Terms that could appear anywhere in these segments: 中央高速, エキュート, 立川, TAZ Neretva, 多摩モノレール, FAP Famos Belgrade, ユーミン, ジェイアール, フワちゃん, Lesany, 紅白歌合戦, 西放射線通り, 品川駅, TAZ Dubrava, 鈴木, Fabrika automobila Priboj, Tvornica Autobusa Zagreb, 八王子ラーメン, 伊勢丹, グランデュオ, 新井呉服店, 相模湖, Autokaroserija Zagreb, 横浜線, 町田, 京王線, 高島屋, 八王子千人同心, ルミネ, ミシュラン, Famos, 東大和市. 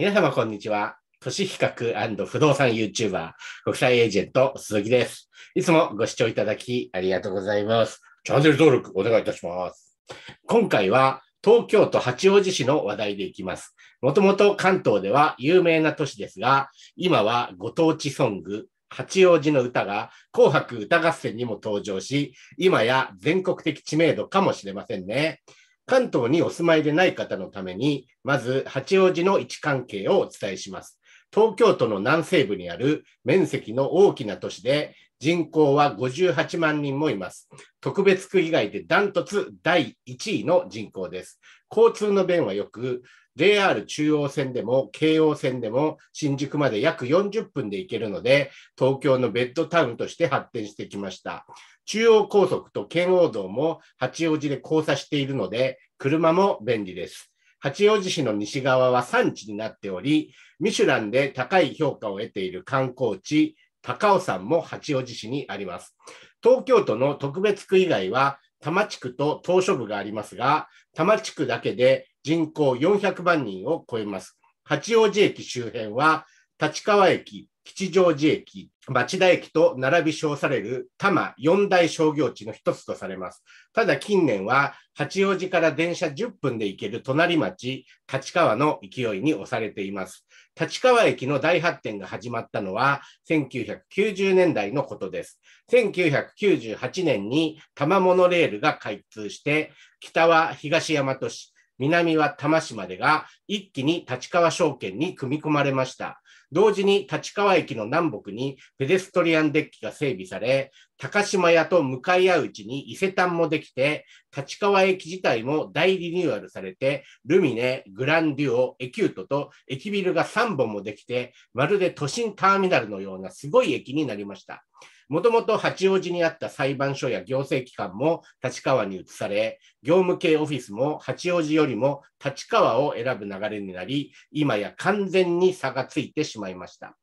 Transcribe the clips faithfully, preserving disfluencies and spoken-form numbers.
皆様こんにちは。都市比較&不動産 YouTuber 国際エージェント鈴木です。いつもご視聴いただきありがとうございます。チャンネル登録お願いいたします。今回は東京都八王子市の話題でいきます。もともと関東では有名な都市ですが、今はご当地ソング、八王子の歌が紅白歌合戦にも登場し、今や全国的知名度かもしれませんね。関東にお住まいでない方のために、まず八王子の位置関係をお伝えします。東京都の南西部にある面積の大きな都市で、人口はごじゅうはちまんにんもいます。特別区以外でダントツだいいちいの人口です。交通の便はよく、ジェイアール 中央線でも京王線でも新宿まで約よんじゅっぷんで行けるので、東京のベッドタウンとして発展してきました。中央高速と圏央道も八王子で交差しているので、車も便利です。八王子市の西側は産地になっており、ミシュランで高い評価を得ている観光地、高尾山も八王子市にあります。東京都の特別区以外は多摩地区と島しょ部がありますが、多摩地区だけで人口よんひゃくまんにんを超えます。八王子駅周辺は立川駅、吉祥寺駅、町田駅と並び称される多摩四大商業地の一つとされます。ただ近年は八王子から電車じゅっぷんで行ける隣町、立川の勢いに押されています。立川駅の大発展が始まったのはせんきゅうひゃくきゅうじゅうねんだいのことです。せんきゅうひゃくきゅうじゅうはちねんに多摩モノレールが開通して、北は東大和市、南は多摩市までが一気に立川商圏に組み込まれました。同時に立川駅の南北にペデストリアンデッキが整備され、高島屋と向かい合ううちに伊勢丹もできて、立川駅自体も大リニューアルされて、ルミネ、グランデュオ、エキュートと駅ビルがさんぼんもできて、まるで都心ターミナルのようなすごい駅になりました。もともと八王子にあった裁判所や行政機関も立川に移され、業務系オフィスも八王子よりも立川を選ぶ流れになり、今や完全に差がついてしまいました。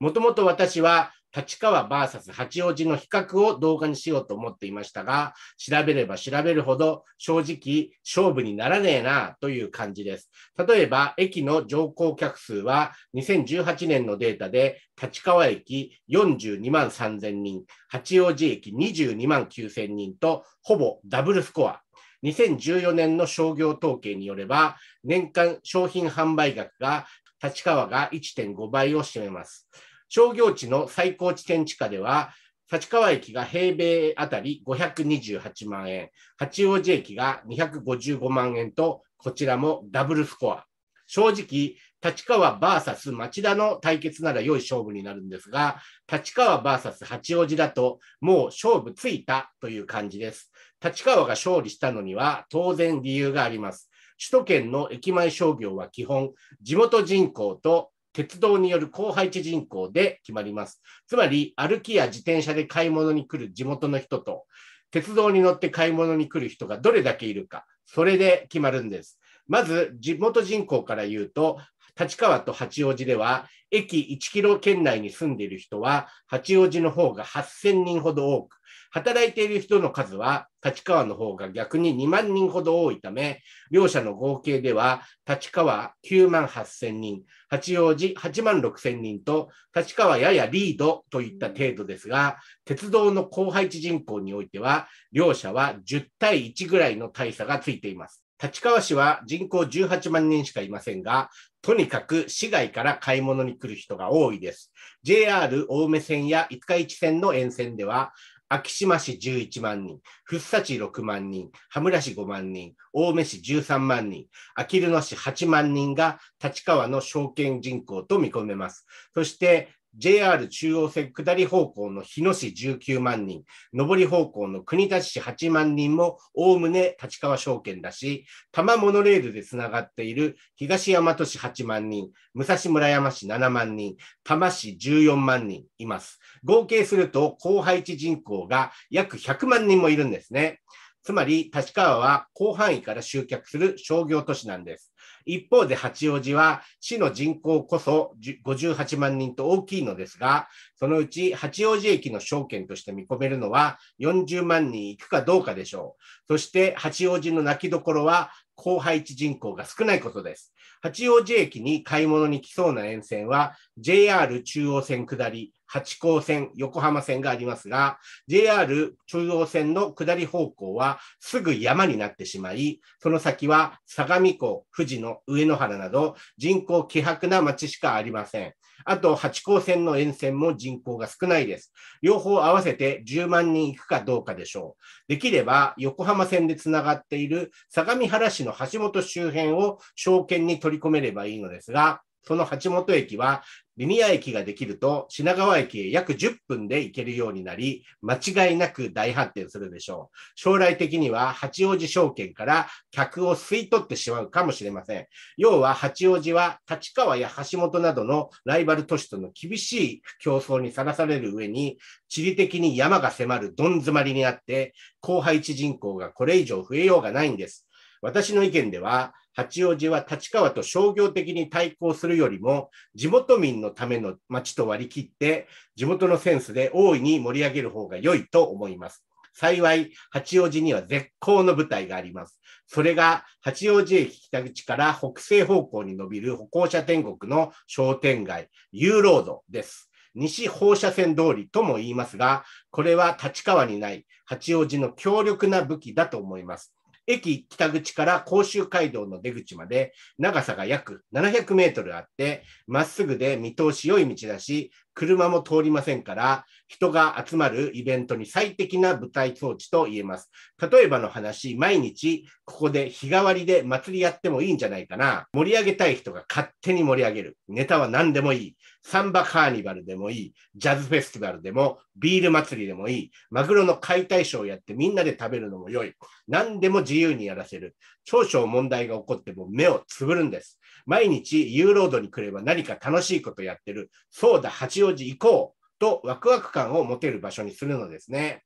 もともと私は立川 ブイエス 八王子の比較を動画にしようと思っていましたが、調べれば調べるほど正直勝負にならねえなという感じです。例えば駅の乗降客数はにせんじゅうはちねんのデータで、立川駅よんじゅうにまんさんぜんにん、八王子駅にじゅうにまんきゅうせんにんとほぼダブルスコア。にせんじゅうよねんの商業統計によれば、年間商品販売額が立川が いってんごばいを占めます。商業地の最高地点地価では、立川駅が平米あたりごひゃくにじゅうはちまんえん、八王子駅がにひゃくごじゅうごまんえんと、こちらもダブルスコア。正直、立川 ブイエス 町田の対決なら良い勝負になるんですが、立川 ブイエス 八王子だともう勝負ついたという感じです。立川が勝利したのには当然理由があります。首都圏の駅前商業は基本、地元人口と鉄道による高配置人口で決まります。つまり、歩きや自転車で買い物に来る地元の人と、鉄道に乗って買い物に来る人がどれだけいるか、それで決まるんです。まず、地元人口から言うと、立川と八王子では、駅いちキロ圏内に住んでいる人は、八王子の方がはっせんにんほど多く、働いている人の数は、立川の方が逆ににまんにんほど多いため、両者の合計では、立川きゅうまんはっせんにん、八王子はちまんろくせんにんと、立川ややリードといった程度ですが、鉄道の高配置人口においては、両者はじゅうたいいちぐらいの大差がついています。立川市は人口じゅうはちまんにんしかいませんが、とにかく市外から買い物に来る人が多いです。ジェイアール 青梅線や五日市線の沿線では、昭島市じゅういちまんにん、福生市ろくまんにん、羽村市ごまんにん、青梅市じゅうさんまんにん、あきる野市はちまんにんが立川の商圏人口と見込めます。そして、ジェイアール 中央線下り方向の日野市じゅうきゅうまんにん、上り方向の国立市はちまんにんもおおむね立川商圏だし、多摩モノレールでつながっている東大和市はちまんにん、武蔵村山市ななまんにん、多摩市じゅうよんまんにんいます。合計すると高配置人口が約ひゃくまんにんもいるんですね。つまり立川は広範囲から集客する商業都市なんです。一方で八王子は市の人口こそごじゅうはちまんにんと大きいのですが、そのうち八王子駅の商圏として見込めるのはよんじゅうまんにんいくかどうかでしょう。そして八王子の泣きどころは高配置人口が少ないことです。八王子駅に買い物に来そうな沿線は ジェイアール 中央線下り、八高線、横浜線がありますが、 ジェイアール 中央線の下り方向はすぐ山になってしまい、その先は相模湖、富士の上野原など人口希薄な町しかありません。あと八高線の沿線も人口が少ないです。両方合わせてじゅうまんにんいくかどうかでしょう。できれば横浜線でつながっている相模原市の橋本周辺を商圏に取り込めればいいのですが、その橋本駅はリニア駅ができると品川駅へ約じゅっぷんで行けるようになり、間違いなく大発展するでしょう。将来的には八王子商圏から客を吸い取ってしまうかもしれません。要は八王子は立川や橋本などのライバル都市との厳しい競争にさらされる上に、地理的に山が迫るどん詰まりになって、後輩地人口がこれ以上増えようがないんです。私の意見では、八王子は立川と商業的に対抗するよりも、地元民のための町と割り切って、地元のセンスで大いに盛り上げる方が良いと思います。幸い、八王子には絶好の舞台があります。それが、八王子駅北口から北西方向に伸びる歩行者天国の商店街、Uロードです。西放射線通りとも言いますが、これは立川にない八王子の強力な武器だと思います。駅北口から甲州街道の出口まで長さが約ななひゃくメートルあって、まっすぐで見通し良い道だし、車も通りませんから、人が集まるイベントに最適な舞台装置と言えます。例えばの話、毎日ここで日替わりで祭りやってもいいんじゃないかな。盛り上げたい人が勝手に盛り上げる。ネタは何でもいい。サンバカーニバルでもいい。ジャズフェスティバルでも、ビール祭りでもいい。マグロの解体ショーをやってみんなで食べるのも良い。何でも自由にやらせる。少々問題が起こっても目をつぶるんです。毎日 U ロードに来れば何か楽しいことやってる。そうだ、八王子行こうとワクワク感を持てる場所にするのですね。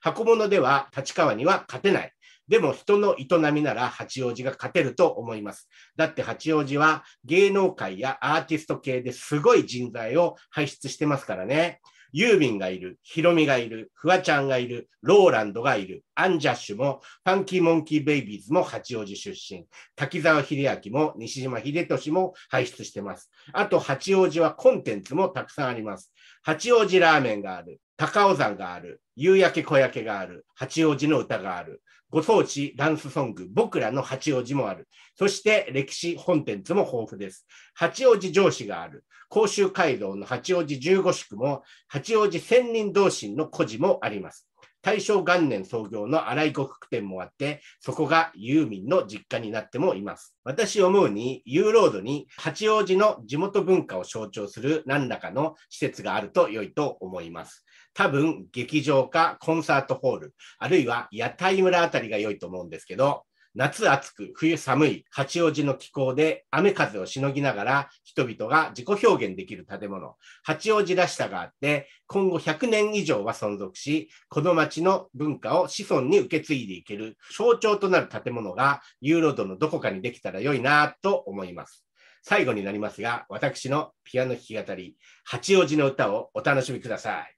箱物では立川には勝てない。でも人の営みなら八王子が勝てると思います。だって八王子は芸能界やアーティスト系ですごい人材を輩出してますからね。ユーミンがいる、ヒロミがいる、フワちゃんがいる、ローランドがいる、アンジャッシュも、ファンキーモンキーベイビーズも八王子出身、滝沢秀明も、西島秀俊も輩出してます。あと八王子はコンテンツもたくさんあります。八王子ラーメンがある、高尾山がある、夕焼け小焼けがある、八王子の歌がある、ご当地ダンスソング、僕らの八王子もある。そして歴史コンテンツも豊富です。八王子城址がある。甲州街道の八王子じゅうごしゅくも、八王子千人同心の故事もあります。大正元年創業の新井呉服店もあって、そこがユーミンの実家になってもいます。私思うに、Uロードに八王子の地元文化を象徴する何らかの施設があると良いと思います。多分、劇場かコンサートホール、あるいは屋台村あたりが良いと思うんですけど、夏暑く冬寒い八王子の気候で雨風をしのぎながら人々が自己表現できる建物、八王子らしさがあって、今後ひゃくねん以上は存続し、この町の文化を子孫に受け継いでいける象徴となる建物がUロードのどこかにできたら良いなと思います。最後になりますが、私のピアノ弾き語り、八王子の歌をお楽しみください。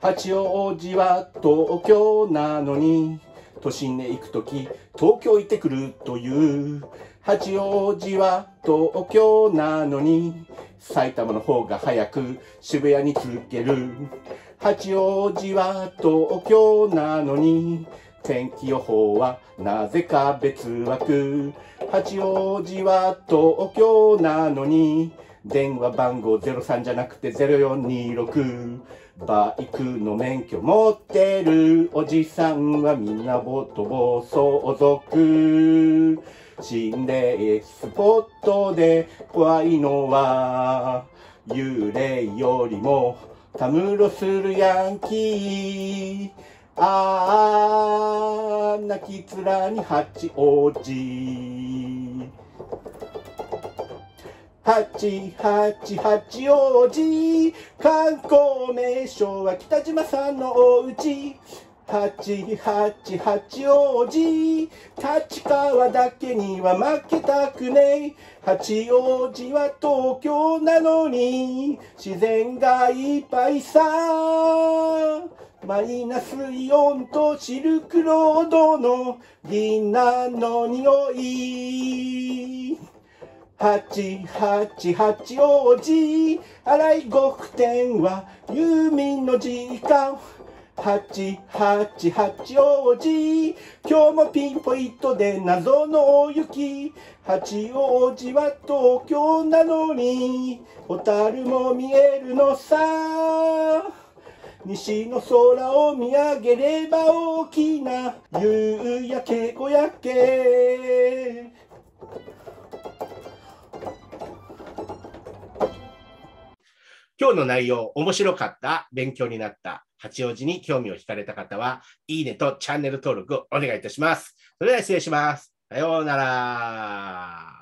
八王子は東京なのに都心へ行くとき東京行ってくるという。八王子は東京なのに埼玉の方が早く渋谷に着ける。八王子は東京なのに天気予報はなぜか別枠。八王子は東京なのに電話番号ゼロさんじゃなくてゼロよんにろく。バイクの免許持ってるおじさんはみんなボトボ相続。心霊スポットで怖いのは幽霊よりもたむろするヤンキー。ああ泣き面に八王子。八八八王子観光名所は北島さんのおうち。八八八王子、立川だけには負けたくねえ。八王子は東京なのに、自然がいっぱいさ。マイナスイオンとシルクロードのディナーの匂い。八八八王子、荒い極点はユーミンの時間。八八八王子、今日もピンポイントで謎の大雪。八王子は東京なのに、ホタルも見えるのさ。西の空を見上げれば大きな夕焼け小焼け。今日の内容面白かった、勉強になった、八王子に興味を惹かれた方はいいねとチャンネル登録をお願いいたします。それでは失礼します。さようなら。